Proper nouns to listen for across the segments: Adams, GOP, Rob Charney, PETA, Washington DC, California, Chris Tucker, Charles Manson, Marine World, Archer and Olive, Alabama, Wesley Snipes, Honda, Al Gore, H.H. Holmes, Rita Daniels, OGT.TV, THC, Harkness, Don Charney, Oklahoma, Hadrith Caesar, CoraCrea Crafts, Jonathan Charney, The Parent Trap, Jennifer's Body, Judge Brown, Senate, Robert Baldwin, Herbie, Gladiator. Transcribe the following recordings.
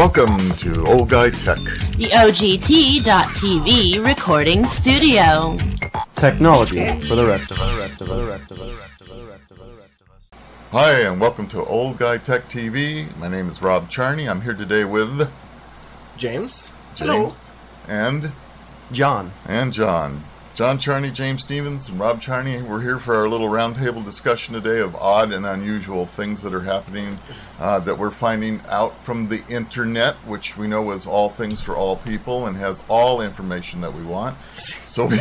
Welcome to Old Guy Tech, the OGT.TV recording studio. Technology for the rest of us. Hi, and welcome to Old Guy Tech TV. My name is Rob Charney. I'm here today with James. Hello. And John. And John. Don Charney, James Stevens, and Rob Charney. We're here for our little roundtable discussion today of odd and unusual things that are happening that we're finding out from the internet, which we know is all things for all people and has all information that we want. So we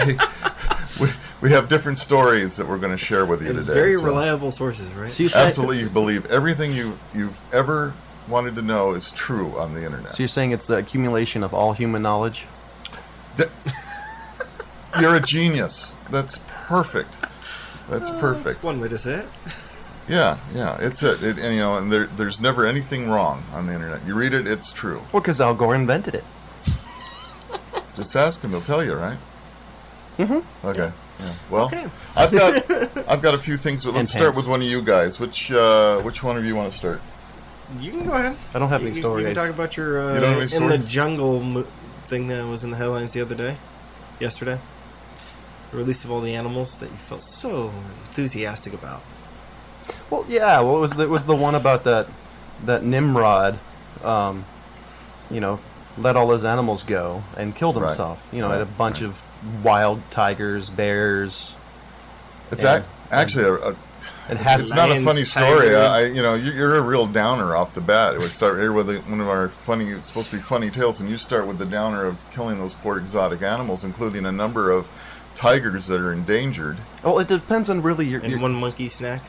have different stories that we're going to share with you today. Very reliable sources, right? Absolutely, you believe everything you've ever wanted to know is true on the internet. So you're saying it's the accumulation of all human knowledge? You're a genius. That's perfect. That's perfect. That's one way to say it. Yeah. It's it. And, you know, and there's never anything wrong on the internet. You read it, it's true. Well, because Al Gore invented it. Just ask him; he'll tell you, right? Mm-hmm. Okay. Yeah. Well, okay. I've got a few things, but let's start with one of you guys. Which one of you want to start? You can go ahead. I don't have any stories. You can talk about your in the jungle thing that was in the headlines the other day. Yesterday. The release of all the animals that you felt so enthusiastic about. Well, yeah. What was the one about that Nimrod, let all those animals go and killed himself. Right. You know, had a bunch of wild tigers, bears. It's actually not a funny story. You're a real downer off the bat. It would start here with one of our supposed to be funny tales, and you start with the downer of killing those poor exotic animals, including a number of tigers that are endangered. Well, it depends on really your one monkey snack.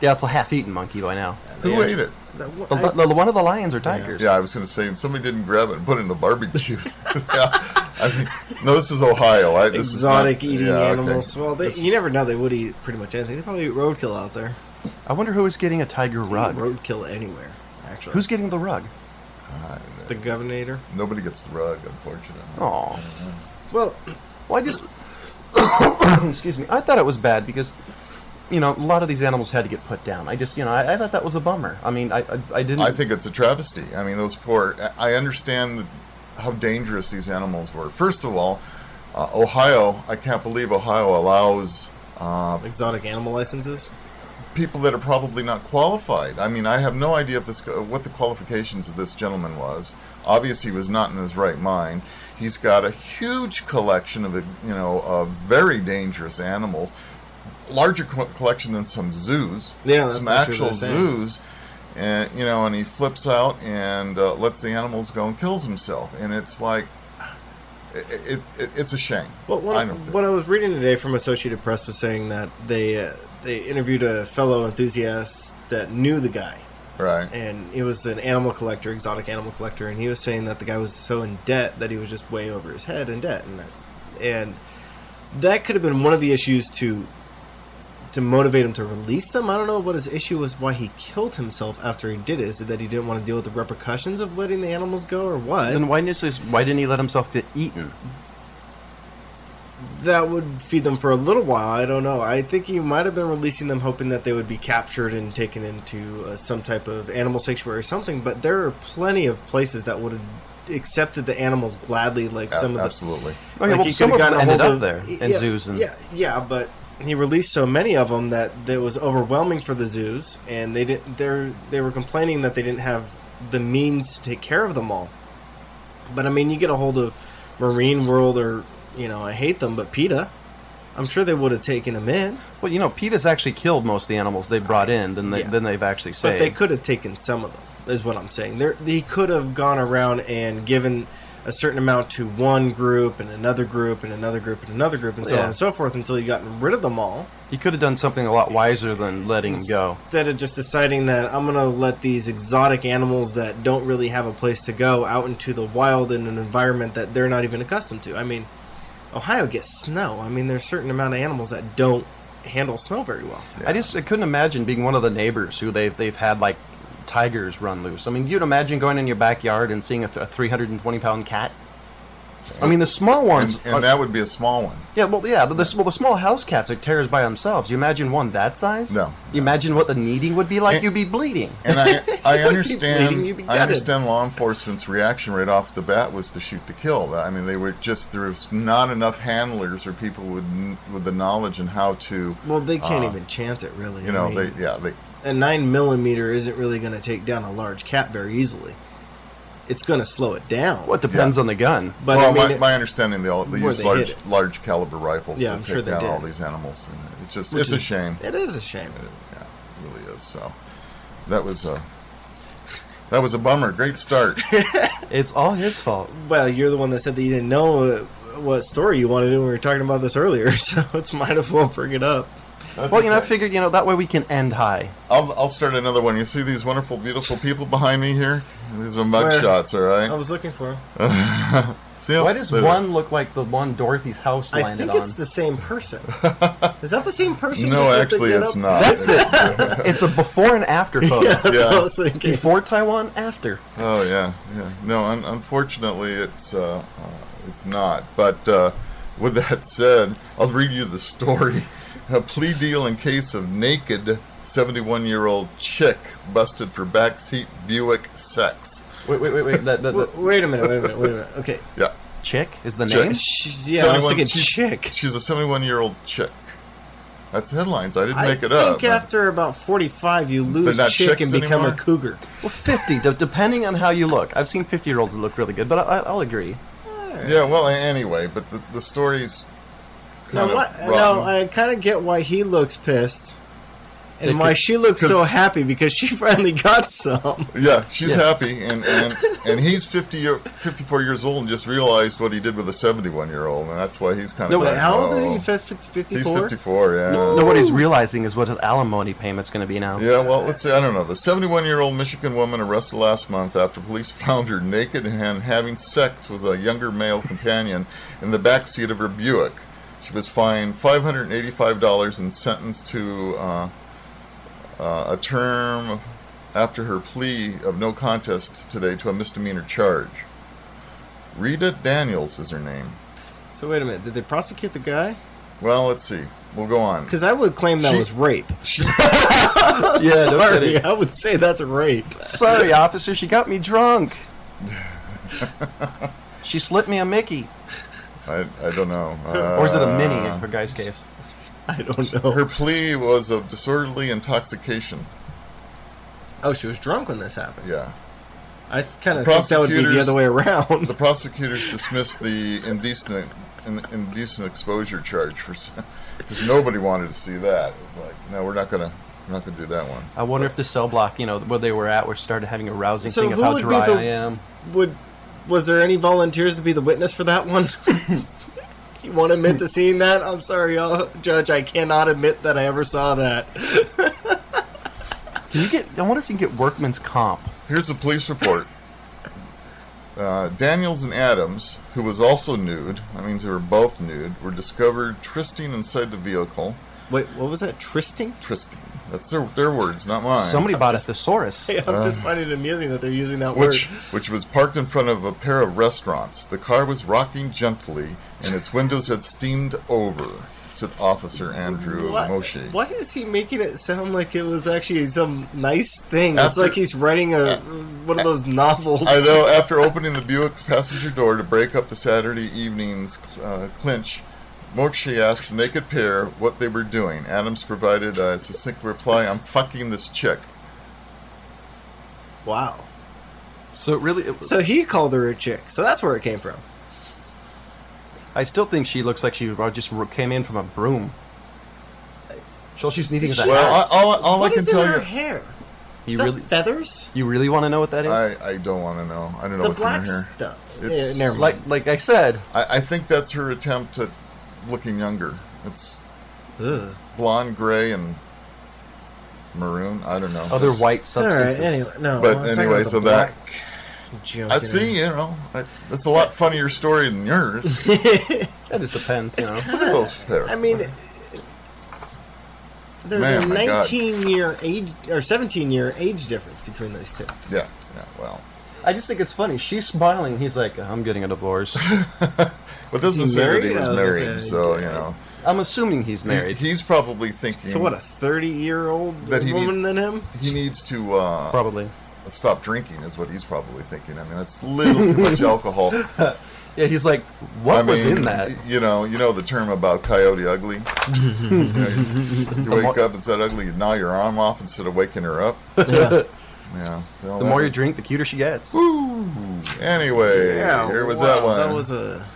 Yeah, it's a half-eaten monkey by now. Who ate it? One of the lions or tigers. Yeah, I was going to say, and somebody didn't grab it and put it in a barbecue. This is Ohio. Exotic eating animals. Okay. Well, you never know. They would eat pretty much anything. They probably eat roadkill out there. I wonder who is getting a tiger rug. Roadkill anywhere, actually. Who's getting the rug? The governor. Nobody gets the rug, unfortunately. Oh. Well, I just... excuse me. I thought it was bad because... You know, a lot of these animals had to get put down. I just, I thought that was a bummer. I mean, I didn't... I think it's a travesty. I mean, those poor... I understand how dangerous these animals were. First of all, Ohio, I can't believe Ohio allows... exotic animal licenses? People that are probably not qualified. I mean, I have no idea what the qualifications of this gentleman was. Obviously, he was not in his right mind. He's got a huge collection of, very dangerous animals... larger collection than some zoos. Yeah, that's some actual zoos, and he flips out and lets the animals go and kills himself. And it's like, it's a shame. Well, what I was reading today from Associated Press was saying that they interviewed a fellow enthusiast that knew the guy, right? And it was an animal collector, exotic animal collector, and he was saying that the guy was so in debt that he was just way over his head in debt, and that could have been one of the issues to motivate him to release them. I don't know what his issue was, why he killed himself after he did it. Is it that he didn't want to deal with the repercussions of letting the animals go, or what? Then why didn't he let himself get eaten? That would feed them for a little while. I don't know. I think he might have been releasing them hoping that they would be captured and taken into some type of animal sanctuary or something, but there are plenty of places that would have accepted the animals gladly, like some of the... Absolutely. Like, okay, well, he could have gotten a hold of... there in zoos and... Yeah, but... He released so many of them that it was overwhelming for the zoos, and they were complaining that they didn't have the means to take care of them all. But I mean, you get a hold of Marine World, or I hate them, but PETA. I'm sure they would have taken them in. Well, PETA's actually killed most of the animals they brought in than they've actually saved. But they could have taken some of them, is what I'm saying. They could have gone around and given a certain amount to one group and another group and another group and another group and so on and so forth until you gotten rid of them all. You could have done something a lot wiser than letting go. Instead of just deciding that I'm going to let these exotic animals that don't really have a place to go out into the wild in an environment that they're not even accustomed to. I mean, Ohio gets snow. I mean, there's a certain amount of animals that don't handle snow very well. Yeah. I couldn't imagine being one of the neighbors who they've had, like, tigers run loose. I mean, you'd imagine going in your backyard and seeing a 320-pound cat. I mean, the small ones. And that would be a small one. Yeah, well, yeah. The small house cats are terrors by themselves. You imagine one that size? No. You imagine what the kneading would be like? And, you'd be bleeding. And I understand. I understand law enforcement's reaction right off the bat was to shoot to kill. I mean, they were just there was not enough handlers or people with the knowledge and how to. Well, they can't even chance it, really. You know, a 9mm isn't really going to take down a large cat very easily. It's going to slow it down. Well, it depends on the gun. But well, I mean, my understanding, they use large caliber rifles to take down all these animals. And it's just a shame. It is a shame. Yeah, it really is. So that was a bummer. Great start. It's all his fault. Well, you're the one that said that you didn't know what story you wanted to do when we were talking about this earlier, so it's might as well bring it up. That's well, okay. You know, I figured, you know, that way we can end high. I'll start another one. You see these wonderful, beautiful people behind me here? These are mugshots, all right? I was looking for them. Why does one look like the one Dorothy's house landed on? I think it's the same person. Is that the same person? No, actually, it's not. That's it. It's a before and after photo. Yeah, that's what I was thinking. Before Taiwan, after. Oh, yeah. No, unfortunately, it's not. But with that said, I'll read you the story. A plea deal in case of naked 71-year-old chick busted for backseat Buick sex. Wait. Wait a minute. Okay. Yeah. Chick is the name? Yeah, I was thinking chick. She's a 71-year-old chick. That's headlines. I didn't make it up. I think after about 45, you lose chick and become a cougar. Well, 50, depending on how you look. I've seen 50-year-olds that look really good, but I'll agree. Right. Yeah, well, anyway, but the story's... No, I kind of get why he looks pissed, and why she looks so happy because she finally got some. Yeah, she's happy, and he's 54 years old and just realized what he did with a 71-year-old, and that's why he's kind of. No, like, how old is he? 54. He's 54. Yeah. No, what he's realizing is what his alimony payment's going to be now. Yeah, well, let's see. I don't know. The 71-year-old Michigan woman arrested last month after police found her naked and having sex with a younger male companion in the backseat of her Buick. She was fined $585 and sentenced to a term after her plea of no contest today to a misdemeanor charge. Rita Daniels is her name. So wait a minute. Did they prosecute the guy? Well, let's see. We'll go on. Because I would claim that was rape. Yeah, sorry. I would say that's rape. Sorry, officer. She got me drunk. She slipped me a Mickey. I don't know. Or is it a mini for Guy's case? I don't know. Her plea was of disorderly intoxication. Oh, she was drunk when this happened. Yeah. I kind of think that would be the other way around. The prosecutors dismissed the indecent exposure charge because nobody wanted to see that. It was like, no, we're not gonna do that one. I wonder if the cell block, you know, where they were at, started having a rousing thing of how dry I am. Was there any volunteers to be the witness for that one? You won't admit to seeing that? I'm sorry, y'all. Judge, I cannot admit that I ever saw that. I wonder if you can get workman's comp. Here's the police report. Daniels and Adams, who was also nude, that means they were both nude, were discovered trysting inside the vehicle. Wait, what was that? Trysting? Trysting. That's their words, not mine. Somebody bought a thesaurus. Yeah, I'm just finding it amusing that they're using that word. Which was parked in front of a pair of restaurants. The car was rocking gently, and its windows had steamed over, said Officer Andrew Moshe. Why is he making it sound like it was actually some nice thing? It's like he's writing one of those novels. I know. After opening the Buick's passenger door to break up the Saturday evening's clinch, Moshe asked the naked pair what they were doing. Adams provided a succinct reply, I'm fucking this chick. Wow. So so he called her a chick. So that's where it came from. I still think she looks like she just came in from a broom. She's needing a hat. All I can tell you... What is in her hair? Is that feathers? You really want to know what that is? I don't want to know. I don't know what's in her hair. The black stuff. It's, never mind. Like I said... I think that's her attempt at... looking younger. It's blonde, gray, and maroon. I don't know. Other white substances. All right, anyway, so that... I see, you know, it's a lot funnier story than yours. That just depends, you know. I mean, there's a 17-year age difference between those two. Yeah, well... I just think it's funny. She's smiling. He's like, I'm getting a divorce. But doesn't say that he was married, so, you know. I'm assuming he's married. He's probably thinking... So what, a 30-year-old woman than him? He needs to... probably. Stop drinking is what he's probably thinking. I mean, that's a little too much alcohol. Yeah, he's like, what was in that? You know the term about coyote ugly? you wake up and said ugly, you gnaw your arm off instead of waking her up. Yeah. Yeah, well, the more you drink, the cuter she gets. Woo! Anyway, yeah, here was that one. That was a...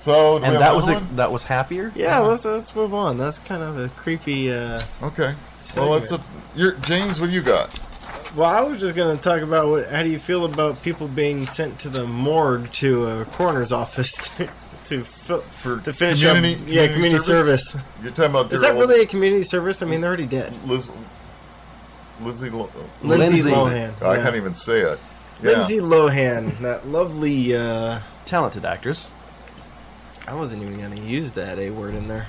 So, do we have that was happier? Yeah, let's move on. That's kind of a creepy... okay. Segment. Well, James, what do you got? Well, I was just going to talk about how do you feel about people being sent to the morgue to a coroner's office to finish community, up... Yeah, community service. You're talking about... Is that really a community service? I mean, they're already dead. Lindsay Lohan. I can't even say it. Yeah. Lindsay Lohan, that lovely, talented actress. I wasn't even going to use that A word in there.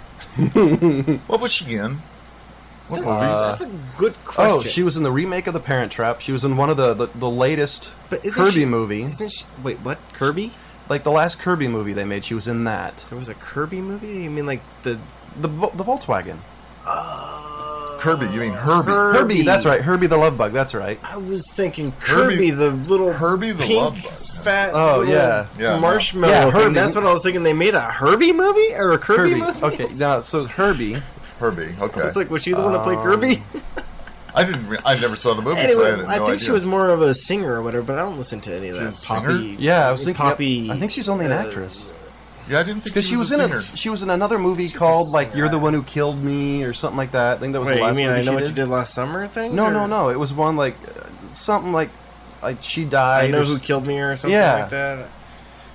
What was she in? That's a good question. Oh, she was in the remake of The Parent Trap. She was in one of the latest Kirby movie. Wait, what? Kirby? Like the last Kirby movie they made, she was in that. There was a Kirby movie? You mean like the Volkswagen? Kirby, you mean Herbie? Herbie, that's right. Herbie the Love Bug, that's right. I was thinking Kirby, the little Herbie the pink, Love Bug. Fat, marshmallow. Yeah, Herbie. That's what I was thinking. They made a Herbie movie or a Kirby movie. Okay, now so Herbie. Okay, so it's like was she the one that played Kirby? I never saw the movie. Anyway, so I think she was more of a singer or whatever, but I don't listen to any of that. Poppy. Yeah, I was thinking. Poppy. I think she's only an actress. Yeah, I didn't think she was in it. She was in another movie called like "You're the One Who Killed Me" or something like that. I think that was the last movie. I know what you did last summer thing. No. It was one like something like she died. I know who killed me or something like that.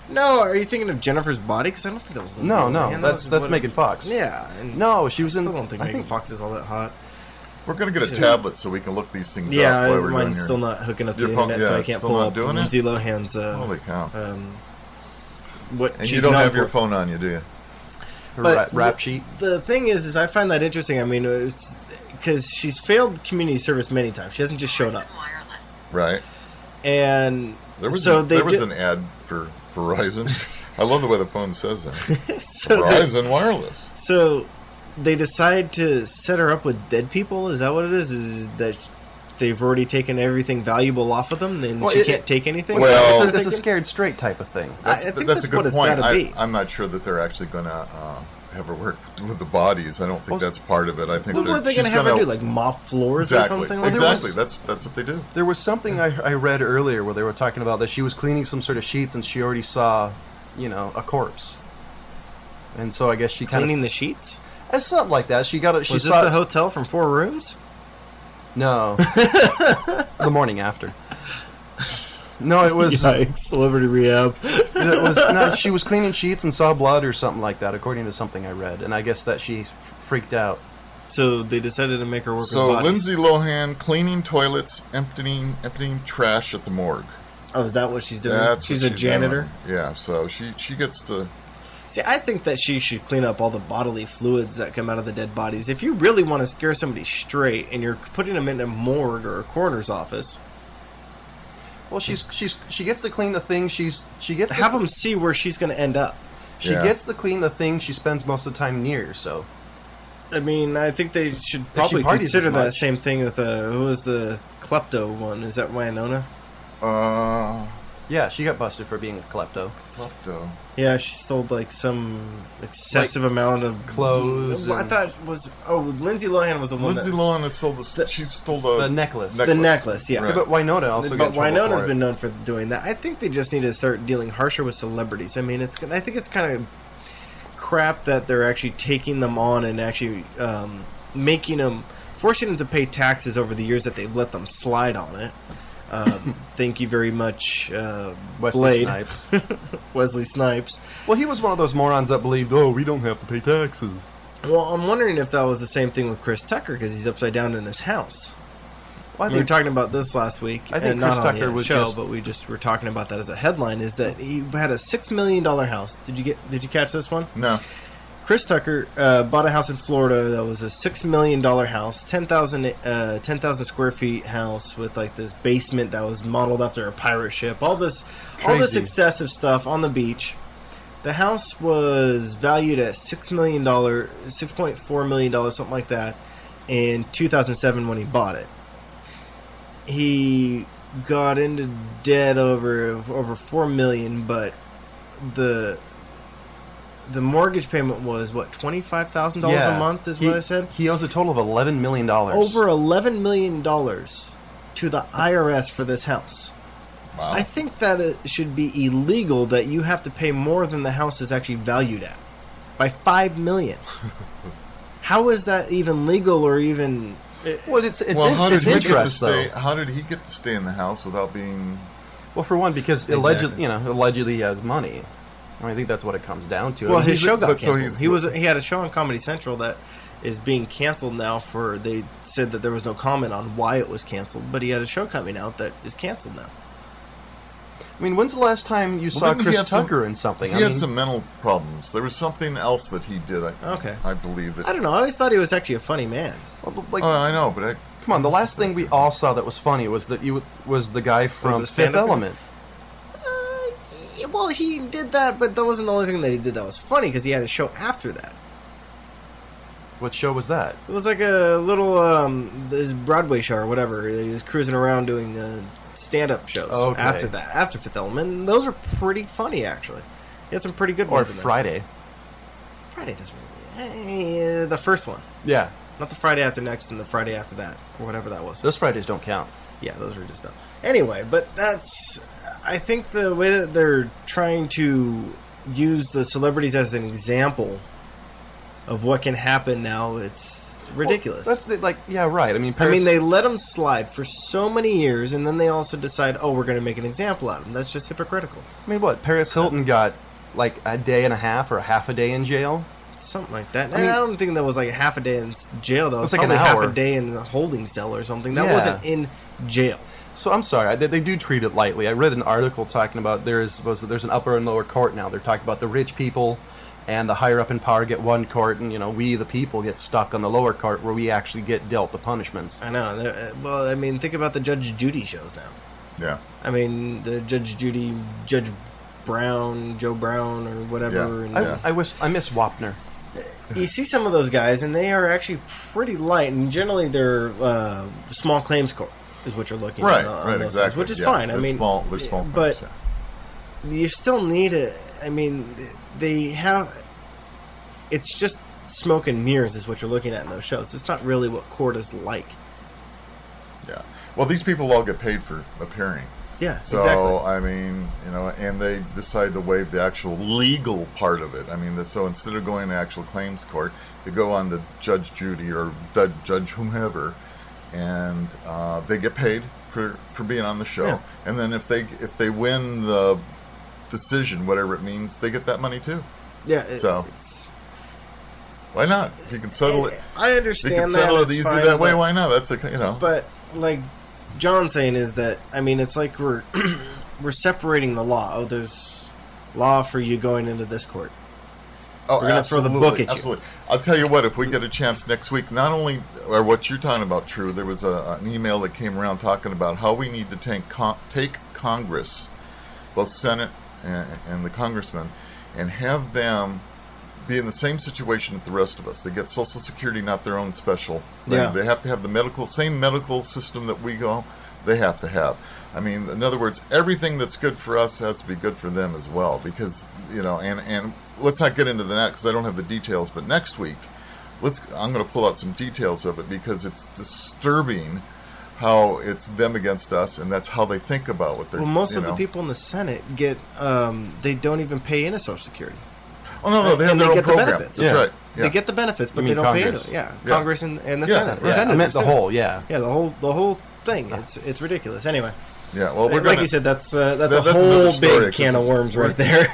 No, are you thinking of Jennifer's Body? Because I don't think that was. No, that's Megan Fox. Yeah, and no, she was in. I still don't think Megan Fox is all that hot. We're gonna get a tablet so we can look these things up. Yeah, mine's still not hooking up to the internet, so I can't pull up Lindsay Lohan's. Holy cow. And you don't have your phone on you, do you? Rap sheet. The thing is I find that interesting. I mean, because she's failed community service many times. She hasn't just showed up. Right. And there was an ad for Verizon. I love the way the phone says that. Verizon Wireless. So they decide to set her up with dead people? Is that what it is? Is that... They've already taken everything valuable off of them, then she can't take anything? Well, it's a scared straight type of thing. I think that's a good point. I'm not sure that they're actually going to have her work with the bodies. I don't think that's part of it. I think what are they going to have her do? Like mop floors or something? Like exactly. That's what they do. There was something I read earlier where they were talking about that she was cleaning some sort of sheets and she already saw, a corpse. And so I guess she kind of... Cleaning the sheets? It's something like that. Was this the hotel from 4 Rooms? No. The morning after. No, it was... Yikes, celebrity rehab. She was cleaning sheets and saw blood or something like that, according to something I read. And I guess that she freaked out. So they decided to make her work with bodies. So Lindsay Lohan cleaning toilets, emptying trash at the morgue. Oh, is that what she's doing? She's a janitor? Doing. Yeah, so she gets to... See, I think that she should clean up all the bodily fluids that come out of the dead bodies. If you really want to scare somebody straight and you're putting them in a morgue or a coroner's office... Well, she gets to clean the thing. She gets to have them see where she's going to end up. She gets to clean the thing she spends most of the time near, so... I mean, I think they should probably consider that same thing with... who was the klepto one? Is that Winona? Yeah, she got busted for being a klepto. Klepto. Yeah, she stole like some excessive amount of clothes. I thought it was Lindsay Lohan was the one. Lindsay Lohan stole the necklace. The necklace, yeah. Right. But Winona also. But Winona's been known for doing that. I think they just need to start dealing harsher with celebrities. I mean, I think it's kind of crap that they're actually taking them on and actually making them, forcing them to pay taxes over the years that they've let them slide on it. Thank you very much, Wesley Snipes. Wesley Snipes. Well, he was one of those morons that believed, we don't have to pay taxes. Well, I'm wondering if that was the same thing with Chris Tucker, because he's upside down in his house. Well, we were talking about this last week, and not on the show, but we just were talking about that as a headline, is that he had a $6 million house. Did you catch this one? No. Chris Tucker bought a house in Florida that was a $6 million house, 10,000 square feet house with like this basement that was modeled after a pirate ship. All this excessive stuff on the beach. The house was valued at $6.4 million, something like that, in 2007 when he bought it. He got into debt over $4 million, but the mortgage payment was, what, $25,000 a month is what I said? He owes a total of $11 million. Over $11 million to the IRS for this house. Wow. I think that it should be illegal that you have to pay more than the house is actually valued at. By $5 million. How is that even legal or even... Well, it's interest, though. How did he get to stay in the house without being... Well, for one, because allegedly he has money. I mean, I think that's what it comes down to. Well, his show got canceled. He had a show on Comedy Central that is being canceled now for... They said that there was no comment on why it was canceled, but he had a show coming out that is canceled now. I mean, when's the last time you saw Chris Tucker in something? He had some mental problems. There was something else that he did, I think. Okay. I believe that. I don't know. I always thought he was actually a funny man. Well, like, oh, I know, but... come on, the last thing we all saw that was funny was the guy from Fifth Element. Well, he did that, but that wasn't the only thing that he did that was funny, because he had a show after that. What show was that? It was like a little this Broadway show or whatever. He was cruising around doing... stand-up shows after that, after Fifth Element, and those are pretty funny, actually. He had some pretty good ones. Or Friday. Friday doesn't really... the first one. Yeah. Not the Friday after next and the Friday after that, or whatever that was. Those Fridays don't count. Yeah, those were just dumb. Anyway, but that's... I think the way that they're trying to use the celebrities as an example of what can happen now, it's... ridiculous. Well, that's right. I mean, they let them slide for so many years, and then they also decide, oh, we're going to make an example out of them. That's just hypocritical. I mean, what? Paris Hilton got like a day and a half or half a day in jail, something like that. I mean, I don't think that was like half a day in jail. That was like half a day in the holding cell or something. That wasn't in jail. So I'm sorry, they do treat it lightly. I read an article talking about there's an upper and lower court now. They're talking about the rich people. And the higher up in power get one court, and, you know, we, the people, get stuck on the lower court where we actually get dealt the punishments. I know. Well, I mean, think about the Judge Judy shows now. Yeah. I mean, the Judge Judy, Judge Brown, Joe Brown, or whatever. Yeah. And, I miss Wapner. You see some of those guys, and they are actually pretty light, and generally they're small claims court is what you're looking at. On those exactly. Things, which is fine. They're they're small claims, but you still need a... I mean, they have... It's just smoke and mirrors is what you're looking at in those shows. It's not really what court is like. Yeah. Well, these people all get paid for appearing. Yeah, so, exactly. So, I mean, you know, and they decide to waive the actual legal part of it. I mean, so instead of going to actual claims court, they go on to Judge Judy or Judge whomever, and they get paid for being on the show. Yeah. And then if they win the... decision, whatever it means, they get that money too. Yeah. Why not? If you can settle it. I understand that. You can settle it easy that way. Why not? That's okay, you know. But like John's saying is that, I mean, it's like we're separating the law. Oh, there's law for you going into this court. Oh, we're gonna throw the book at you. Absolutely. I'll tell you what. If we get a chance next week, not only are what you're talking about true, there was an email that came around talking about how we need to take Congress, both Senate and the congressmen, and have them be in the same situation that the rest of us. They get Social Security, not their own special thing. Yeah. They have to have the same medical system that we go. They have to have. I mean, in other words, everything that's good for us has to be good for them as well. Because, you know, and let's not get into that because I don't have the details. But next week, I'm going to pull out some details of it because it's disturbing how it's them against us, and that's how they think about what they're doing. Well, most of the people in the Senate get, they don't even pay into Social Security. Oh, no, they have their own program. Benefits. That's right. Yeah. They get the benefits, but they don't pay into it. Yeah, Congress and the Senate. Yeah. I meant the whole, Yeah, the whole thing. It's ridiculous. Anyway. Yeah, well, like you said, that's a whole big can of worms right there.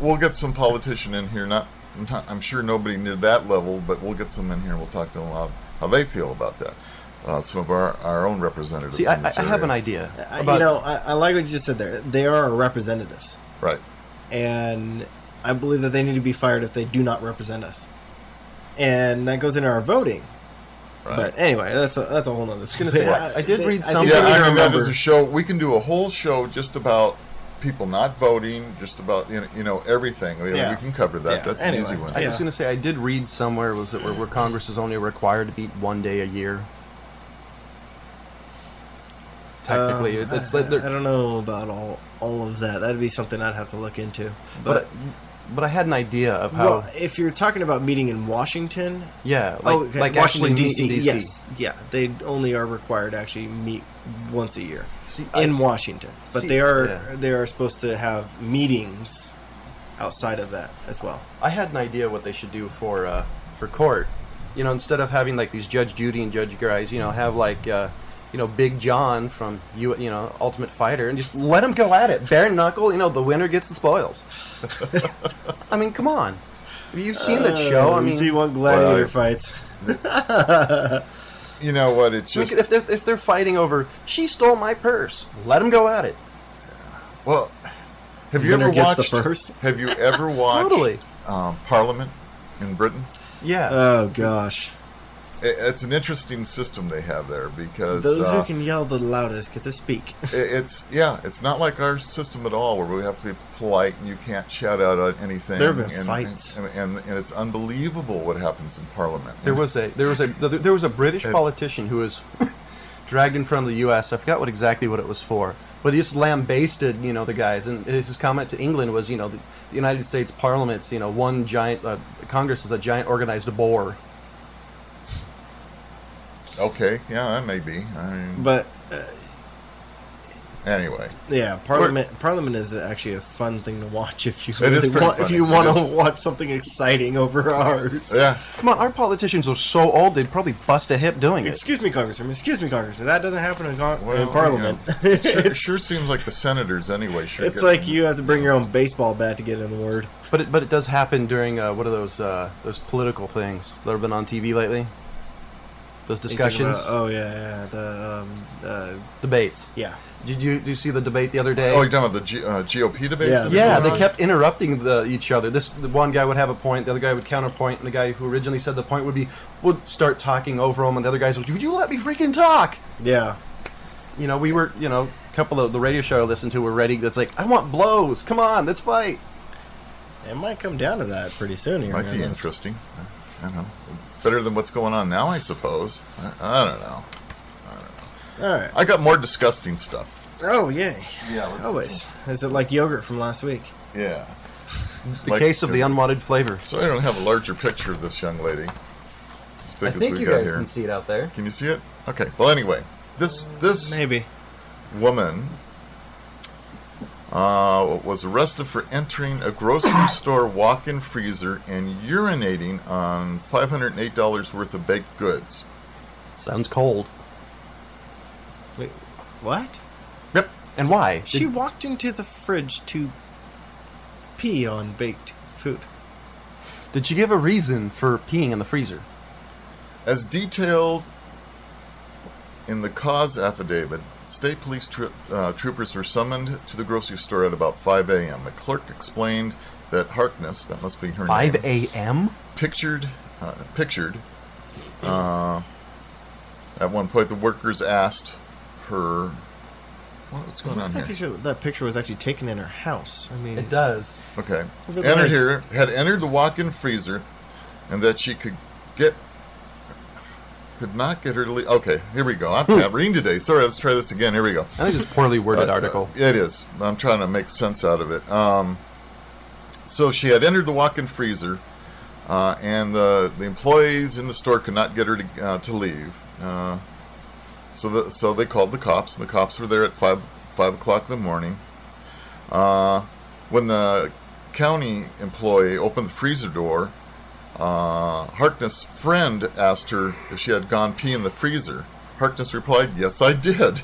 We'll get some politician in here. I'm sure nobody near that level, but we'll get some in here, and we'll talk to them about how they feel about that. Some of our own representatives. See, I have an idea. I like what you just said there. They are our representatives. Right. And I believe that they need to be fired if they do not represent us. And that goes into our voting. Right. But anyway, that's a whole nother thing. I did read something. Yeah, I remember as a show. We can do a whole show just about people not voting, just about you know everything. We can cover that. Yeah. That's an easy one. I was going to say I did read somewhere was it where Congress is only required to meet one day a year. Technically, it's like I don't know about all of that. That'd be something I'd have to look into. But I had an idea of how. Well, if you're talking about meeting in Washington, yeah, like Washington DC, yes, yeah, they only are required to actually meet once a year in Washington. But they are supposed to have meetings outside of that as well. I had an idea what they should do for court. You know, instead of having like these Judge Judy and Judge guys, you know, have like. You know, Big John from Ultimate Fighter, and just let him go at it, bare knuckle. You know, the winner gets the spoils. I mean, come on. Have you seen that show? I mean, you see one gladiator fights. You know what? It's just if they're fighting over, she stole my purse. Let them go at it. Well, have you ever watched Parliament in Britain? Yeah. Oh gosh. It's an interesting system they have there because those who can yell the loudest get to speak. It's not like our system at all where we have to be polite and you can't shout out on anything. There have been fights, and it's unbelievable what happens in Parliament. There was a British politician who was dragged in front of the U.S. I forgot exactly what it was for, but he just lambasted the guys, and his comment to England was the United States Parliament's one giant Congress is a giant organized bore. Okay, yeah, that may be. I mean, but anyway, yeah, Parliament is actually a fun thing to watch if you want to watch something exciting over ours. Yeah, come on, our politicians are so old they'd probably bust a hip doing it. Excuse me, Congressman. Excuse me, Congressman. That doesn't happen in Parliament. Yeah. It sure seems like the senators anyway. It's like you have to bring your own baseball bat to get in the word. But it does happen during what are those political things that have been on TV lately? Those discussions. The debates. Yeah. Did you see the debate the other day? Oh, you're talking about the GOP debates? Yeah, they kept interrupting each other. The one guy would have a point, the other guy would counterpoint, and the guy who originally said the point would start talking over him, and the other guys would, would you let me freaking talk? Yeah. We were, a couple of the radio show I listened to were ready. That's like, I want blows. Come on, let's fight. It might come down to that pretty soon. Might be interesting. I don't know. Better than what's going on now, I suppose. I don't know. All right. I got more disgusting stuff. Oh, yay. Yeah. Always. Is it like yogurt from last week? Yeah. The case of the unwanted flavor. So I don't have a larger picture of this young lady. I think you guys can see it out there. Can you see it? Okay. Well, anyway. This maybe woman was arrested for entering a grocery store walk-in freezer and urinating on $508 worth of baked goods. Sounds cold. Wait, what? Yep. And why? She walked into the fridge to pee on baked food. Did she give a reason for peeing in the freezer? As detailed in the cause affidavit, state police troopers were summoned to the grocery store at about 5 a.m. The clerk explained that Harkness, that must be her name. 5 a.m.? At one point, the workers asked her, what's going on here? That picture was actually taken in her house. I mean, it does. Okay. Had entered the walk-in freezer, and that she could not get her to leave. Okay, here we go. I'm not reading today. Sorry, let's try this again. Here we go. I think it's a poorly worded article. It is. I'm trying to make sense out of it. So she had entered the walk-in freezer, and the employees in the store could not get her to leave. So they called the cops. The cops were there at 5 o'clock in the morning. When the county employee opened the freezer door, Harkness' friend asked her if she had gone pee in the freezer. Harkness replied, "Yes, I did."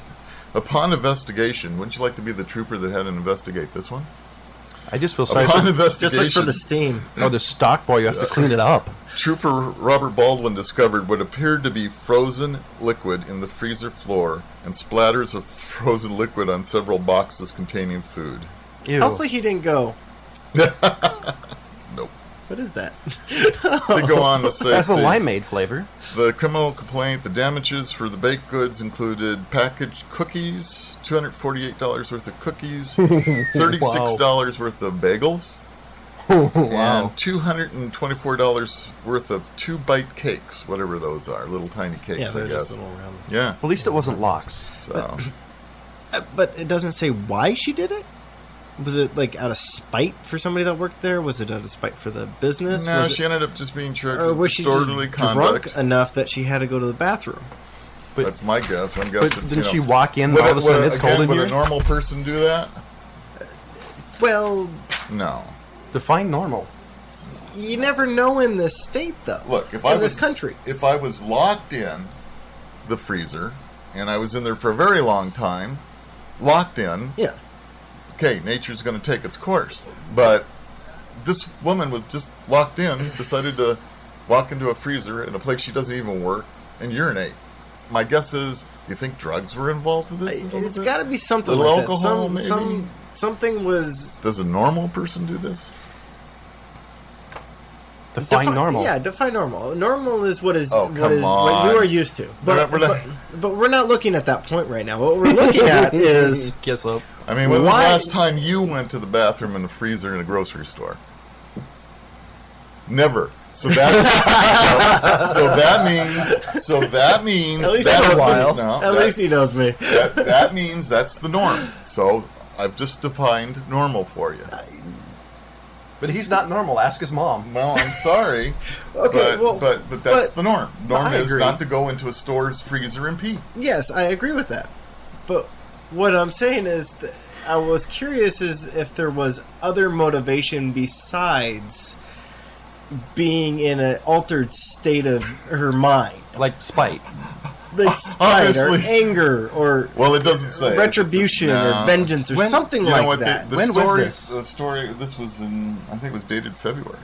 Upon investigation, wouldn't you like to be the trooper that had to investigate this one? I just feel sorry. Upon investigation, just look for the steam. Oh, the stock boy has to clean it up. Trooper Robert Baldwin discovered what appeared to be frozen liquid in the freezer floor and splatters of frozen liquid on several boxes containing food. Ew. Hopefully, he didn't go. What is that? They go on to say... That's a limeade flavor. The criminal complaint, the damages for the baked goods included packaged cookies, $248 worth of cookies, $36 wow. worth of bagels, wow. and $224 worth of two-bite cakes, whatever those are, little tiny cakes, I guess. Yeah. Well, at least it wasn't lox. So. But it doesn't say why she did it? Was it, like, out of spite for somebody that worked there? Was it out of spite for the business? No, she ended up just being charged with disorderly conduct. Or was she drunk enough that she had to go to the bathroom? But, that's my guess. I'm guessing, didn't she walk in all of a sudden it's cold in here? Would a normal person do that? Well... No. Define normal. You never know in this state, though. Look, if I was... In this country. If I was locked in the freezer, and I was in there for a very long time, locked in... Yeah. Okay, nature's going to take its course. But this woman was just locked in, decided to walk into a freezer in a place she doesn't even work, and urinate. My guess is, you think drugs were involved with this? It's got to be something like that. Alcohol, maybe? Something was... Does a normal person do this? Define normal. Yeah, define normal. Normal is what is what you are used to. But we're not looking at that point right now. What we're looking at is... Guess up. I mean, when was the last time you went to the bathroom in the freezer in a grocery store? Never. So that's so that means at least that's a while. At least he knows me. That means that's the norm. So I've just defined normal for you. But he's not normal. Ask his mom. Well, I'm sorry. but that's the norm. Norm is not to go into a store's freezer and pee. Yes, I agree with that. But what I'm saying is, I was curious is if there was other motivation besides being in an altered state of her mind, like spite. Like spite or anger or it doesn't say retribution or vengeance or something like that. When was this? The story, this was in, I think it was dated February.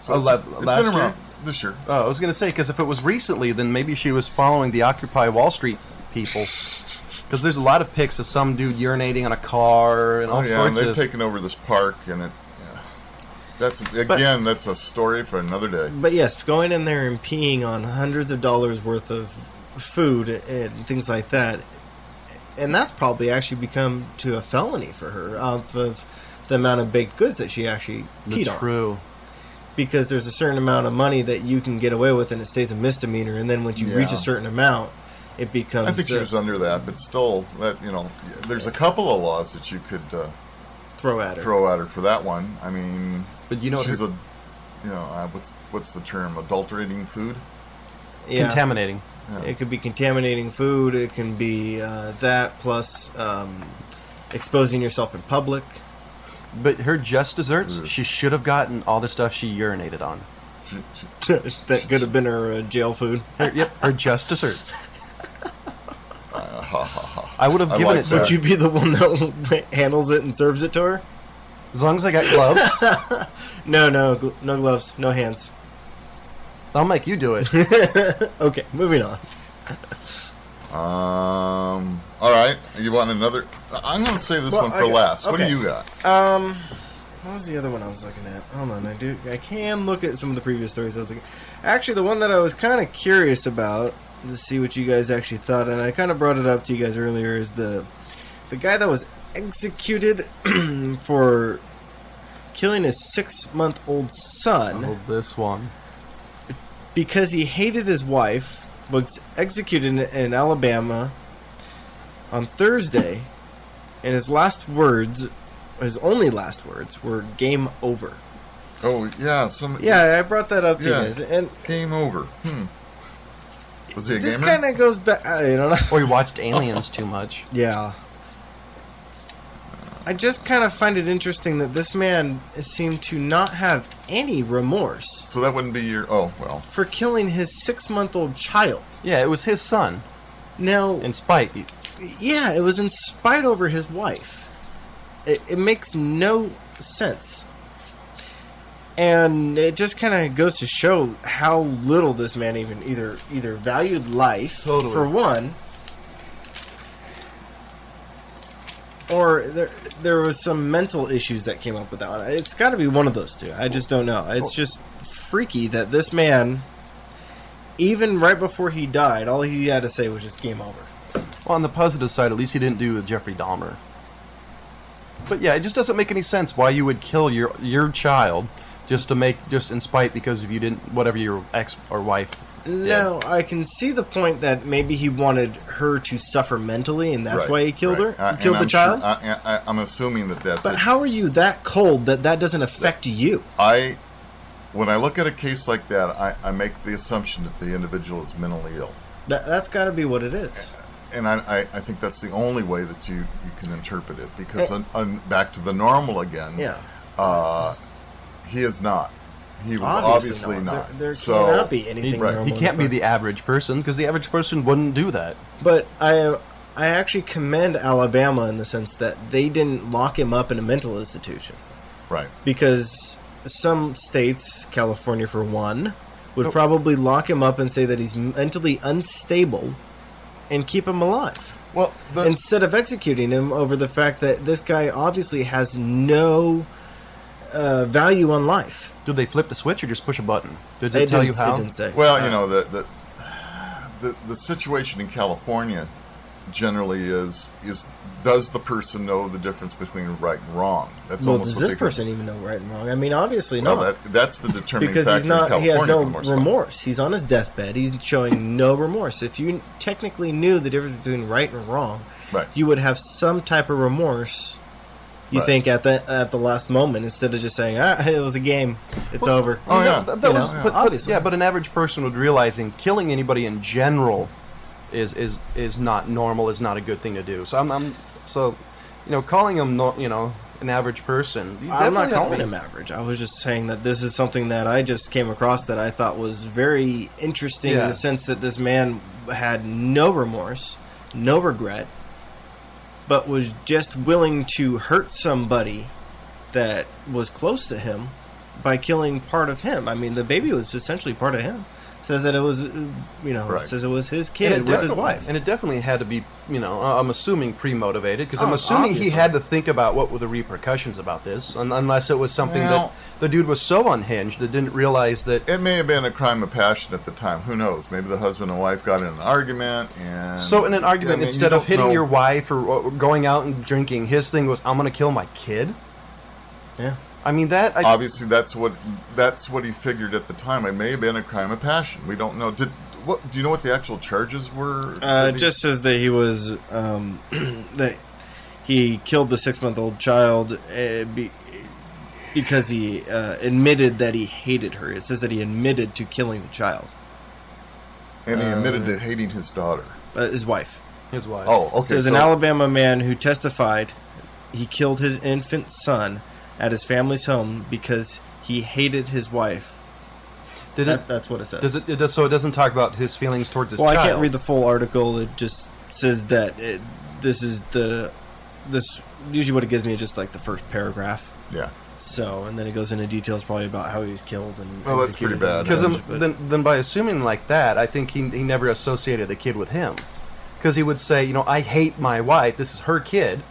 So last year? This year. Oh, I was going to say, because if it was recently, then maybe she was following the Occupy Wall Street people. Because there's a lot of pics of some dude urinating on a car and all sorts of... Oh, yeah, and they've taken over this park and it... That's that's a story for another day. But yes, going in there and peeing on hundreds of dollars worth of food and things like that, and that's probably actually become to a felony for her off of the amount of baked goods that she actually peed on. True, because there's a certain amount of money that you can get away with, and it stays a misdemeanor. And then once you reach a certain amount, it becomes. I think she was under that, but still, that there's a couple of laws that you could throw at her for that one. I mean, but she's what's the term? Adulterating food, contaminating. Yeah. It could be contaminating food. It can be that plus exposing yourself in public. But her just desserts, she should have gotten all the stuff she urinated on. That could have been her jail food. Her just desserts. I would have given it to her. Would you be the one that handles it and serves it to her? As long as I got gloves. No gloves, no hands. I'll make you do it. Okay, moving on. All right. You want another? I'm going to save this one for last. Okay. What do you got? What was the other one I was looking at? Hold on, I can look at some of the previous stories I was looking at. Actually, the one that I was kind of curious about to see what you guys actually thought, and I kind of brought it up to you guys earlier, is the guy that was executed for killing his 6-month-old son. Oh, this one. Because he hated his wife, was executed in Alabama on Thursday, and his only last words, were "game over." Oh yeah, I brought that up to you guys. And game over. Was he a gamer? This kind of goes back. I don't know. Or he watched Aliens too much. Yeah. I just kind of find it interesting that this man seemed to not have any remorse. So that wouldn't be for killing his 6-month-old child. Yeah, it was his son. Now... In spite. Yeah, it was in spite over his wife. It makes no sense. And it just kind of goes to show how little this man even either valued life, for one... Or there was some mental issues that came up with that one. It's got to be one of those two. I just don't know. It's just freaky that this man, even right before he died, all he had to say was just game over. Well, on the positive side, at least he didn't do with Jeffrey Dahmer. But yeah, it just doesn't make any sense why you would kill your child just in spite because if you didn't whatever your ex or wife. No, I can see the point that maybe he wanted her to suffer mentally, and that's why he killed her. He killed the child. I'm assuming that that's. But how are you that cold that that doesn't affect you? When I look at a case like that, I make the assumption that the individual is mentally ill. That's got to be what it is. And I think that's the only way that you can interpret it because back to the normal again. Yeah. He is not. He was obviously not. There cannot be anything normal. He can't be the average person because the average person wouldn't do that. But I actually commend Alabama in the sense that they didn't lock him up in a mental institution. Right. Because some states, California for one, would probably lock him up and say that he's mentally unstable and keep him alive. Well, instead of executing him over the fact that this guy obviously has no value on life. Do they flip the switch or just push a button? Did they tell you how? It didn't say. Well, you know, the situation in California generally is does the person know the difference between right and wrong? That's does this person even know right and wrong? I mean, obviously not. That's the determining factor in California. He has no remorse. He's on his deathbed. He's showing no remorse. If you technically knew the difference between right and wrong, you would have some type of remorse. You think at the last moment instead of just saying, it was a game, it's over. Oh, yeah. But an average person would realize killing anybody in general is not normal, is not a good thing to do. So calling him an average person. I'm not calling him average. I was just saying that this is something that I just came across that I thought was very interesting in the sense that this man had no remorse, no regret, but was just willing to hurt somebody that was close to him by killing part of him. I mean, the baby was essentially part of him. Says that it was, says it was his kid with his wife. And it definitely had to be, I'm assuming pre-motivated, because I'm assuming obviously. He had to think about what were the repercussions about this, unless it was something that the dude was so unhinged that didn't realize that... It may have been a crime of passion at the time. Who knows? Maybe the husband and wife got in an argument, and... So in an argument, instead of hitting your wife or going out and drinking, his thing was, I'm going to kill my kid? Yeah. I mean that. Obviously, that's what he figured at the time. It may have been a crime of passion. We don't know. Do you know what the actual charges were? It just says that he was that he killed the 6-month-old child because he admitted that he hated her. It says that he admitted to killing the child, and he admitted to hating his daughter, his wife. Oh, okay. It says an Alabama man who testified he killed his infant son at his family's home because he hated his wife. That's what it says. So it doesn't talk about his feelings towards his child. Well, I can't read the full article. It just says that this usually what it gives me is just like the first paragraph. Yeah. So, and then it goes into details probably about how he was killed and executed. Well, that's pretty bad. Because then by assuming like that, I think he never associated the kid with him. Because he would say, I hate my wife. This is her kid.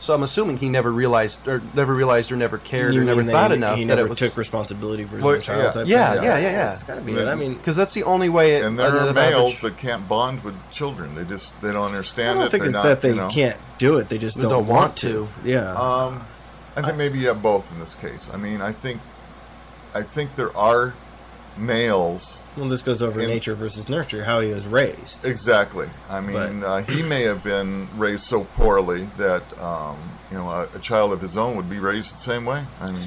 So I'm assuming he never cared or never thought enough. He never took responsibility for his own child. Yeah. It's got to be that. I mean, because that's the only way. And there are males that can't bond with children. They don't understand. I don't think it's that they can't do it. They just don't want to. Yeah. I think maybe you have both in this case. I mean, I think there are males. Well, this goes over nature versus nurture, how he was raised. Exactly. I mean, he may have been raised so poorly that, a child of his own would be raised the same way. I mean,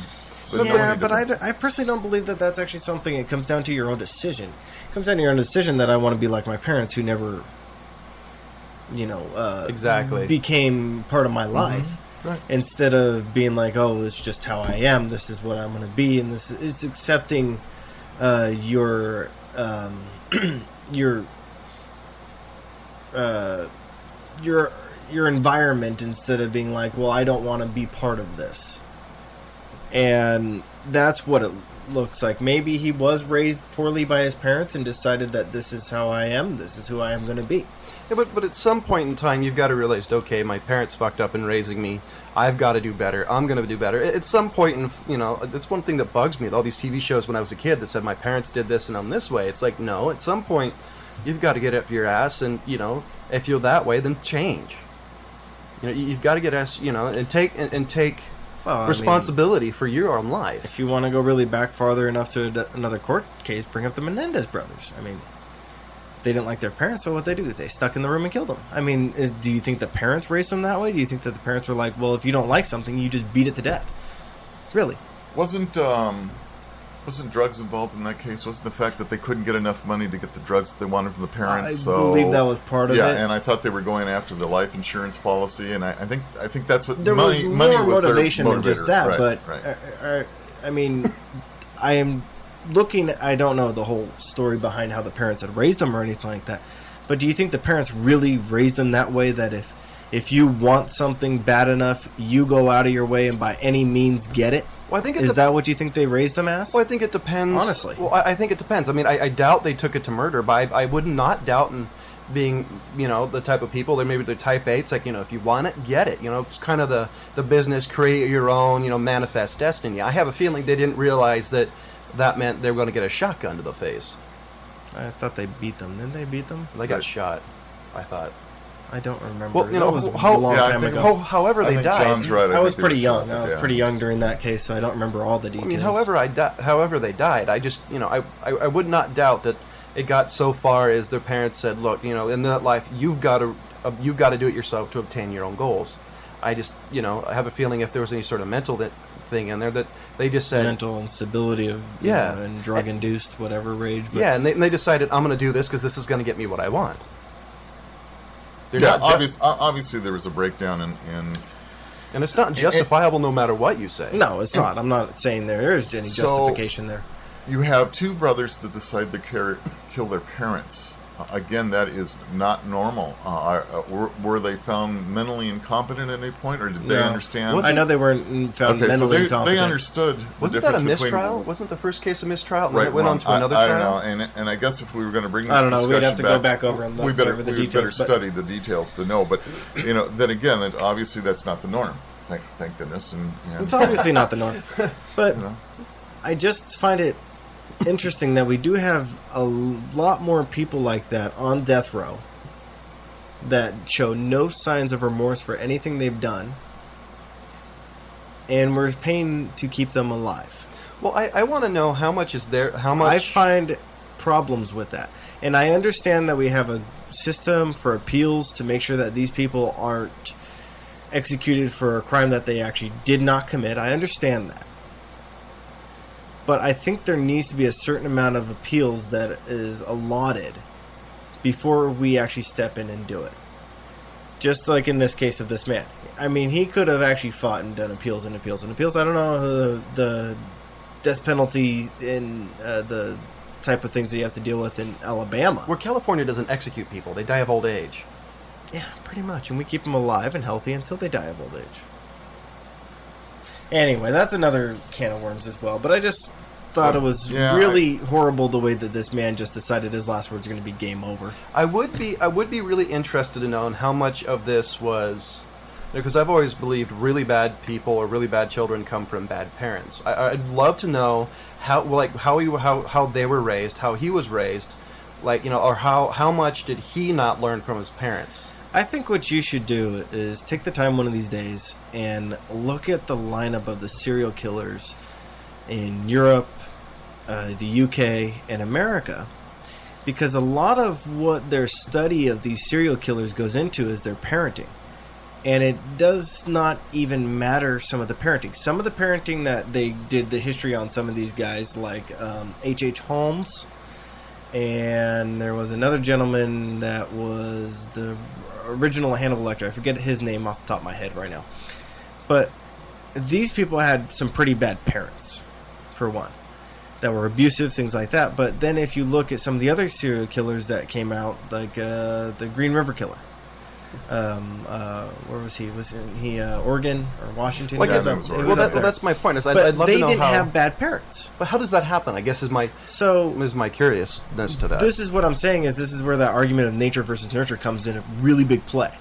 I personally don't believe that that's actually something. It comes down to your own decision. It comes down to your own decision that I want to be like my parents who never, became part of my life. Mm-hmm. Right. Instead of being like, oh, it's just how I am. This is what I'm going to be. And this is accepting your environment instead of being like, well, I don't want to be part of this, and that's what it looks like. Maybe he was raised poorly by his parents and decided that this is how I am, this is who I am going to be. Yeah, but at some point in time, you've got to realize, okay, my parents fucked up in raising me. I've got to do better. I'm going to do better. At some point, in, you know, it's one thing that bugs me with all these TV shows when I was a kid that said my parents did this and I'm this way. It's like, no, at some point, you've got to get up your ass and, you know, if you're that way, then change. You know, you've got to get ass, you know, and take well, responsibility for your own life. If you want to go really back farther enough to another court case, bring up the Menendez brothers. I mean, they didn't like their parents, so what they do is they stuck in the room and killed them. I mean, do you think the parents raised them that way? Do you think that the parents were like, well, if you don't like something, you just beat it to death? Really? Wasn't drugs involved in that case? Wasn't the fact that they couldn't get enough money to get the drugs that they wanted from the parents? I believe that was part of it. Yeah, and I thought they were going after the life insurance policy, and I think that's what there money was. Money was their motivation than just that, right, but right. I mean, I am looking at, I don't know the whole story behind how the parents had raised them or anything like that, but do you think the parents really raised them that way, that if you want something bad enough, you go out of your way and by any means get it? Well, I think is that what you think they raised them as? Well, I think it depends. Honestly. Well, I think it depends. I mean, I doubt they took it to murder, but I would not doubt in being, you know, the type of people, they're type 8s, like, you know, if you want it, get it. You know, it's kind of the business, create your own, you know, manifest destiny. I have a feeling they didn't realize that meant they were going to get a shotgun to the face. I thought they beat them. Didn't they beat them? They got shot, I thought. I don't remember. Well, you know, that was a long time ago. However they died. John's right. I was pretty young. I was pretty young during that case, so I don't remember all the details. I mean, however they died, I just, you know, I would not doubt that it got so far as their parents said, look, you know, in that life, you've got to do it yourself to obtain your own goals. I just, you know, I have a feeling if there was any sort of mental thing in there that they just said mental instability of you know, and drug induced whatever rage. But yeah, and they decided I'm going to do this because this is going to get me what I want. They're yeah, obviously there was a breakdown in... And it's not justifiable no matter what you say. No, it's not. I'm not saying there is any justification there. You have two brothers that decide to kill their parents. Again, that is not normal. Were they found mentally incompetent at any point, or did they understand? I know they weren't found mentally incompetent. They understood. Wasn't that a mistrial? Wasn't the first case a mistrial? And right, it went on to another trial? I don't know, and I guess if we were going to bring this discussion back... I don't know, we'd have to go back over and look over the details. We better study the details to know, but you know, then again, obviously that's not the norm. Thank goodness. And, you know, it's obviously not the norm, but you know. I just find it interesting that we do have a lot more people like that on death row that show no signs of remorse for anything they've done, and we're paying to keep them alive. Well, I want to know how much is there, how much... I find problems with that, and I understand that we have a system for appeals to make sure that these people aren't executed for a crime that they actually did not commit. I understand that. But I think there needs to be a certain amount of appeals that is allotted before we actually step in and do it. Just like in this case of this man. I mean, he could have actually fought and done appeals and appeals and appeals. I don't know the death penalty and the type of things that you have to deal with in Alabama. Where California doesn't execute people. They die of old age. Yeah, pretty much. And we keep them alive and healthy until they die of old age. Anyway, that's another can of worms as well. But I just thought it was really horrible the way that this man just decided his last words were going to be game over. I would be really interested in knowing how much of this was, because I've always believed really bad people or really bad children come from bad parents. I'd love to know how they were raised, how he was raised, like, you know, or how much did he not learn from his parents. I think what you should do is take the time one of these days and look at the lineup of the serial killers in Europe, the UK, and America, because a lot of what their study of these serial killers goes into is their parenting. And it does not even matter some of the parenting. Some of the parenting that they did the history on some of these guys, like H.H. Holmes, and there was another gentleman that was the original Hannibal Lecter. I forget his name off the top of my head right now. But these people had some pretty bad parents, for one, that were abusive, things like that. But then if you look at some of the other serial killers that came out, like the Green River Killer, where was he? Wasn't he Oregon or Washington? Well, that's my point. Is I'd love to know how they didn't have bad parents. But how does that happen? I guess is my curiousness to that. This is what I'm saying. Is this is where that argument of nature versus nurture comes in a really big play.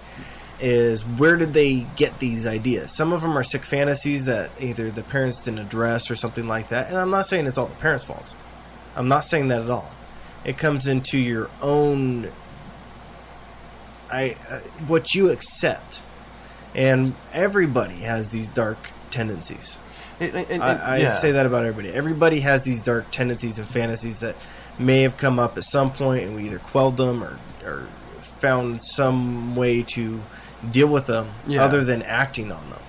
Is where did they get these ideas? Some of them are sick fantasies that either the parents didn't address or something like that. And I'm not saying it's all the parents' fault. I'm not saying that at all. It comes into your own, what you accept. And everybody has these dark tendencies. I say that about everybody. Everybody has these dark tendencies and fantasies that may have come up at some point, and we either quelled them or found some way to deal with them other than acting on them.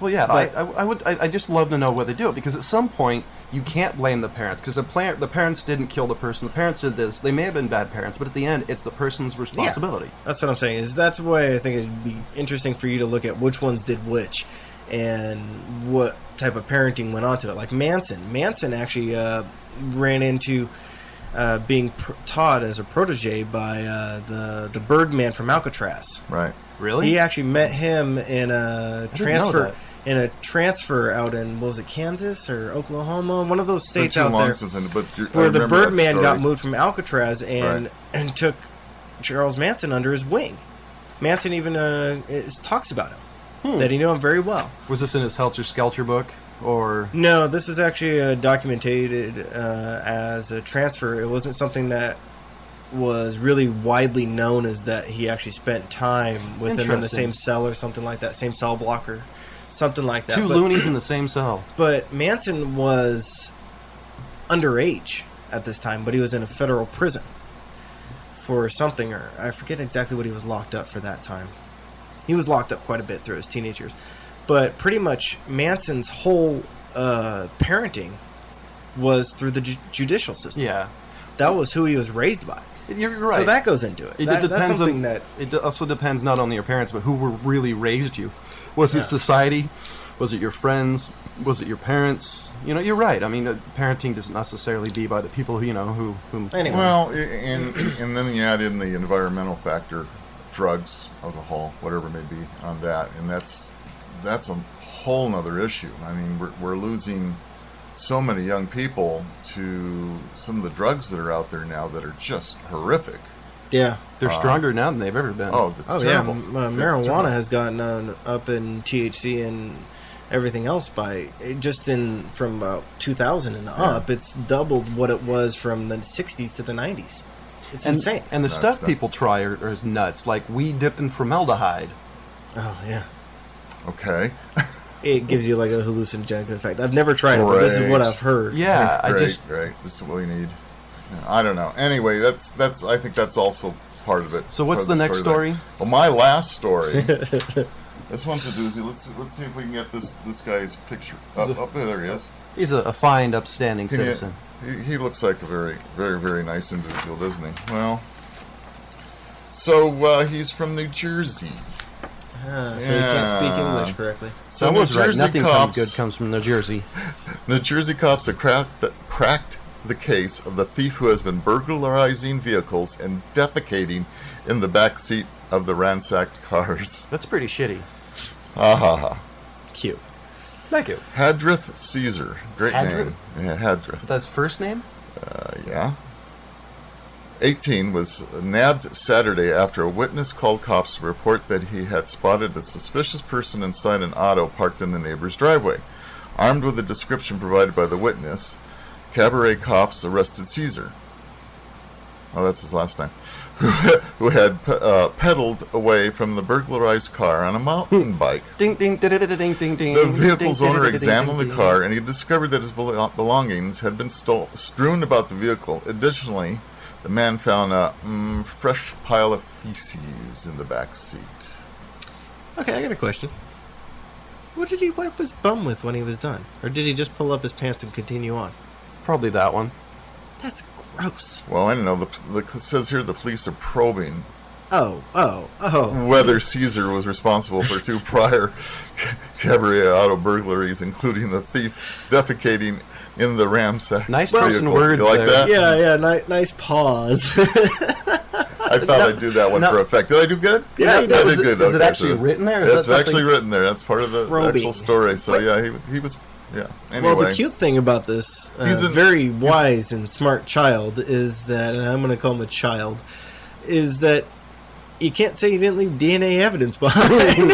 Well, yeah, but, I just love to know where they do it, because at some point you can't blame the parents, because the parents didn't kill the person. The parents did this. They may have been bad parents, but at the end, it's the person's responsibility. Yeah, that's what I'm saying. Is that's why I think it'd be interesting for you to look at which ones did which, and what type of parenting went on to it. Like Manson. Manson actually ran into being taught as a protege by the Birdman from Alcatraz. Right. Really? He actually met him in a transfer out in Kansas or Oklahoma, one of those states out there. Where the Birdman got moved from Alcatraz and took Charles Manson under his wing. Manson even talks about him that he knew him very well. Was this in his Helter Skelter book? Or no, this was actually documented as a transfer. It wasn't something that was really widely known, as that he actually spent time with him in the same cell or something like that, same cell block or something like that. Two loonies in the same cell. But Manson was underage at this time, but he was in a federal prison for something, or I forget exactly what he was locked up for that time. He was locked up quite a bit through his teenage years. But pretty much Manson's whole parenting was through the judicial system. Yeah, that was who he was raised by. You're right. So that goes into it. It also depends not only your parents, but who were really raised you. Was it society? Was it your friends? Was it your parents? You know, you're right. I mean, parenting doesn't necessarily be by the people who. Anyway. Well, and then you add in the environmental factor, drugs, alcohol, whatever it may be on that, and that's a whole nother issue. I mean, we're losing so many young people to some of the drugs that are out there now that are just horrific. Yeah. They're stronger now than they've ever been. Oh, that's terrible. Yeah. Marijuana has gotten up in THC and everything else by just from about 2000 and up. It's doubled what it was from the 60s to the 90s. It's insane. And the stuff people try is nuts. Like weed dipped in formaldehyde. Oh, yeah. Okay. It gives you like a hallucinogenic effect. I've never tried it, but this is what I've heard. Yeah, great. This is what we need. I don't know. Anyway, that's. I think that's also part of it. So what's the next story? Well, my last story. This one's a doozy. Let's see if we can get this guy's picture up there. There he is. He's a fine, upstanding citizen. He looks like a very, very, very nice individual, doesn't he? Well, so he's from New Jersey. So he can't speak English correctly. So New Jersey good comes from New Jersey. New Jersey cops have cracked the case of the thief who has been burglarizing vehicles and defecating in the back seat of the ransacked cars. That's pretty shitty. Ha ha ha. Cute. Thank you. Hadrith Caesar. Great name. Yeah, Hadrith. Is that his first name? Yeah. 18 was nabbed Saturday after a witness called cops to report that he had spotted a suspicious person inside an auto parked in the neighbor's driveway. Armed with a description provided by the witness, Cabaret cops arrested Caesar. Oh, that's his last name. Who had pedaled away from the burglarized car on a mountain bike. Ding, ding, ding, ding, ding, ding. The vehicle's owner examined the car, and he discovered that his belongings had been strewn about the vehicle. Additionally, the man found a fresh pile of feces in the back seat. Okay, I got a question. What did he wipe his bum with when he was done? Or did he just pull up his pants and continue on? Probably that one. That's gross. Well, I don't know. It says here the police are probing. Oh. Whether Caesar was responsible for two prior cabaret auto burglaries, including the thief defecating in the Ramsack. Nice choice in words there. Like that? Yeah, nice pause. I thought I'd do that one for effect. Did I do good? Yeah, you did. I did good. Is it actually written there? It's actually written there. That's part of the actual story. So yeah, he was... Yeah. Anyway. Well, the cute thing about this very wise and smart child is that, and I'm going to call him a child, is that you can't say you didn't leave DNA evidence behind.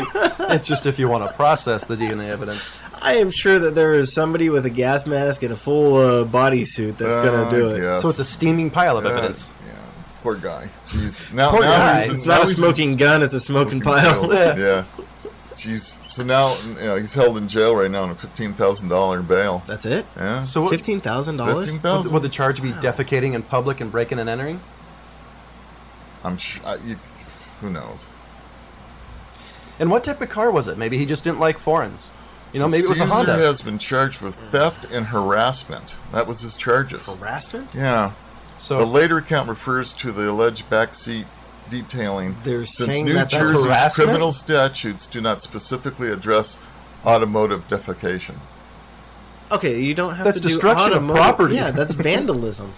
It's just if you want to process the DNA evidence. I am sure that there is somebody with a gas mask and a full bodysuit that's going to do it. Yes. So it's a steaming pile of evidence. Yeah. Poor guy. Jeez. Poor guy. It's not a smoking gun. It's a smoking pile. Yeah. Jeez. So now he's held in jail right now on a $15,000 bail. That's it? Yeah. So $15,000? Would the charge be defecating in public and breaking and entering? Who knows? And what type of car was it? Maybe he just didn't like foreigns. Maybe it was a Honda. Caesar has been charged with theft and harassment. That was his charges. Harassment? Yeah. So the later account refers to the alleged backseat detailing. They're saying New Jersey's criminal statutes do not specifically address automotive defecation. Okay, you don't have to do destruction of property. Yeah, that's vandalism.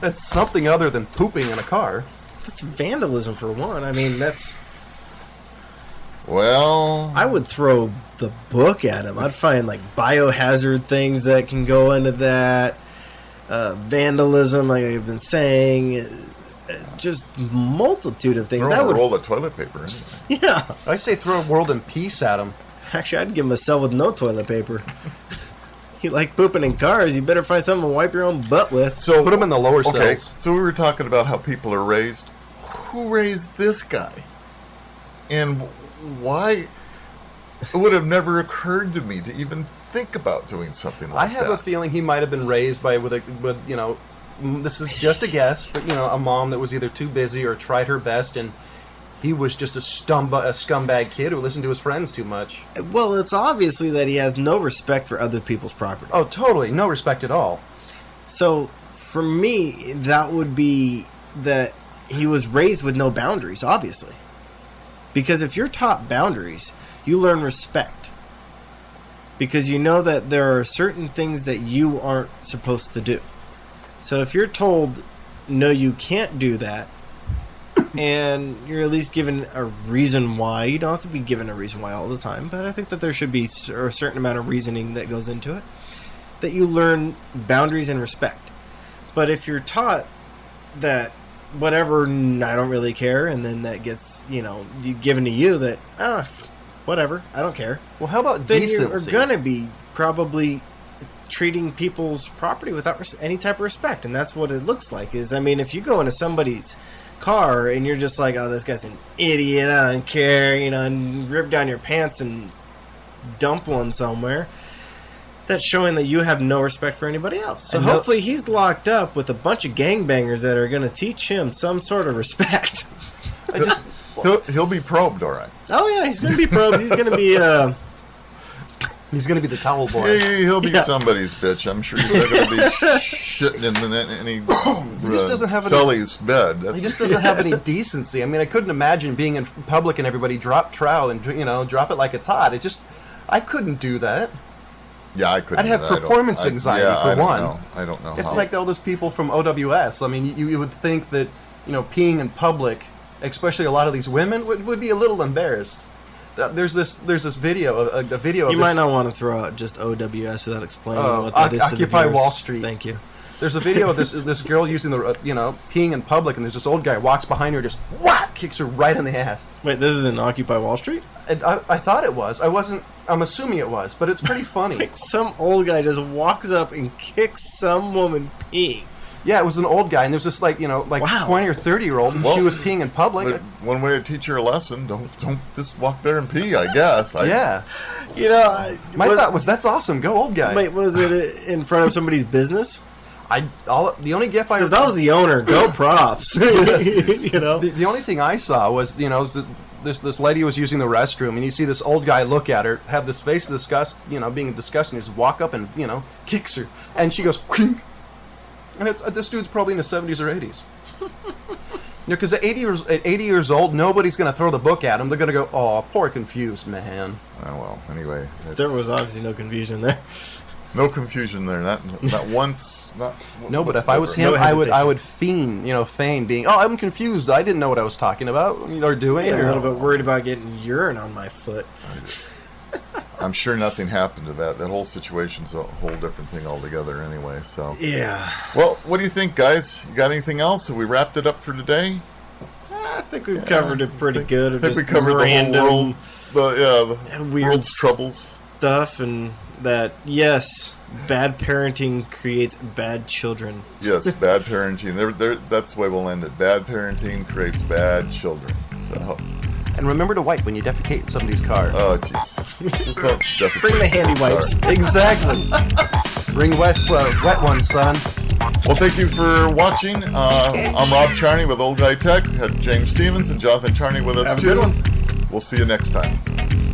That's something other than pooping in a car. That's vandalism for one. I mean, that's... Well... I would throw the book at him. I'd find, biohazard things that can go into that. Vandalism, like I've been saying... Just multitude of things. Throw a roll of toilet paper. Anyway. Yeah, I say throw a world in peace at him. Actually, I'd give him a cell with no toilet paper. You like pooping in cars? You better find something to wipe your own butt with. So put him in the lower cells. So we were talking about how people are raised. Who raised this guy? And why? It would have never occurred to me to even think about doing something like that. I have a feeling he might have been raised with. This is just a guess, but, a mom that was either too busy or tried her best, and he was just a scumbag kid who listened to his friends too much. Well, it's obviously that he has no respect for other people's property. Oh, totally. No respect at all. So, for me, that would be that he was raised with no boundaries, obviously. Because if you're taught boundaries, you learn respect. Because you know that there are certain things that you aren't supposed to do. So if you're told, no, you can't do that, and you're at least given a reason why, you don't have to be given a reason why all the time, but I think that there should be a certain amount of reasoning that goes into it, that you learn boundaries and respect. But if you're taught that whatever, I don't really care, and then that gets, given to you that, whatever, I don't care. Well, how about decency? Then you're going to be probably... treating people's property without any type of respect, and that's what it looks like. If you go into somebody's car and you're just like, "Oh, this guy's an idiot. I don't care," and rip down your pants and dump one somewhere. That's showing that you have no respect for anybody else. So hopefully he's locked up with a bunch of gangbangers that are going to teach him some sort of respect. He'll be probed, all right. Oh yeah, he's going to be probed. He's going to be. He's going to be the towel boy. He'll be somebody's bitch. I'm sure he's not going to be shitting in any Sully's bed. He just doesn't have any decency. I couldn't imagine being in public and everybody drop trowel and, drop it like it's hot. It just, I couldn't do that. Yeah, I couldn't. I'd have performance anxiety for one. I don't know. It's like all those people from OWS. You would think that, peeing in public, especially a lot of these women, would be a little embarrassed. There's this video, a video of this. You might not want to throw out just OWS without explaining what that is. Occupy Wall Street. Thank you. There's a video of this girl using peeing in public, and there's this old guy walks behind her, just whack, kicks her right in the ass. Wait, this is in Occupy Wall Street? I thought it was. I'm assuming it was, but it's pretty funny. Like some old guy just walks up and kicks some woman peeing. Yeah, it was an old guy, and there was this 20 or 30-year-old, and she was peeing in public. One way to teach her a lesson: don't just walk there and pee. I guess. Yeah, my thought was that's awesome. Go, old guy. Wait, was it in front of somebody's business? The only gif I that was the owner. Go props. The only thing I saw was this lady was using the restroom, and you see this old guy look at her, have this face of disgust, being disgusted, and just walk up and kicks her, and she goes. Wink. And this dude's probably in his 70s or 80s. Because at 80 years old, nobody's going to throw the book at him. They're going to go, "Oh, poor confused man." Oh, well, anyway. There was obviously no confusion there. No confusion there. Not once. Not no. But if I was him, I would feign being. Oh, I'm confused. I didn't know what I was talking about or doing. Yeah, or, a little bit worried about getting urine on my foot. I'm sure nothing happened to that. That whole situation's a whole different thing altogether, anyway. So yeah. Well, what do you think, guys? You got anything else? Have we wrapped it up for today? I think we've covered it pretty good. I think we covered the whole world. The world's troubles. Stuff and that, yes, bad parenting creates bad children. Yes, bad parenting. That's the way we'll end it. Bad parenting creates bad children. So. And remember to wipe when you defecate in somebody's car. Oh, jeez. Just don't defecate. Bring the handy wipes. Exactly. Bring wet ones, son. Well, thank you for watching. I'm Rob Charney with Old Guy Tech. Had James Stevens and Jonathan Charney with us, too. Have a good one. We'll see you next time.